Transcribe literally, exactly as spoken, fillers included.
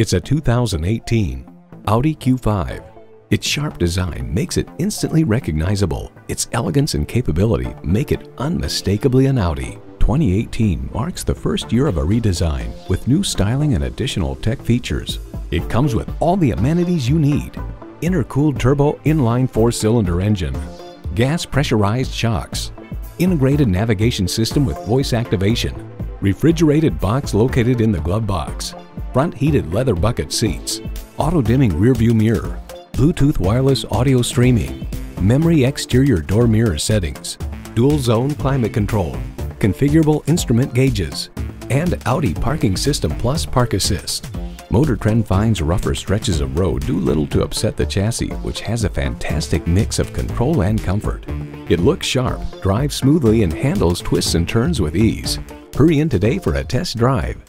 It's a two thousand eighteen Audi Q five. Its sharp design makes it instantly recognizable. Its elegance and capability make it unmistakably an Audi. twenty eighteen marks the first year of a redesign with new styling and additional tech features. It comes with all the amenities you need: intercooled turbo inline four-cylinder engine, gas pressurized shocks, integrated navigation system with voice activation, refrigerated box located in the glove box, front heated leather bucket seats, auto-dimming rearview mirror, Bluetooth wireless audio streaming, memory exterior door mirror settings, dual zone climate control, configurable instrument gauges, and Audi Parking System Plus Park Assist. Motor Trend finds rougher stretches of road do little to upset the chassis, which has a fantastic mix of control and comfort. It looks sharp, drives smoothly, and handles twists and turns with ease. Hurry in today for a test drive.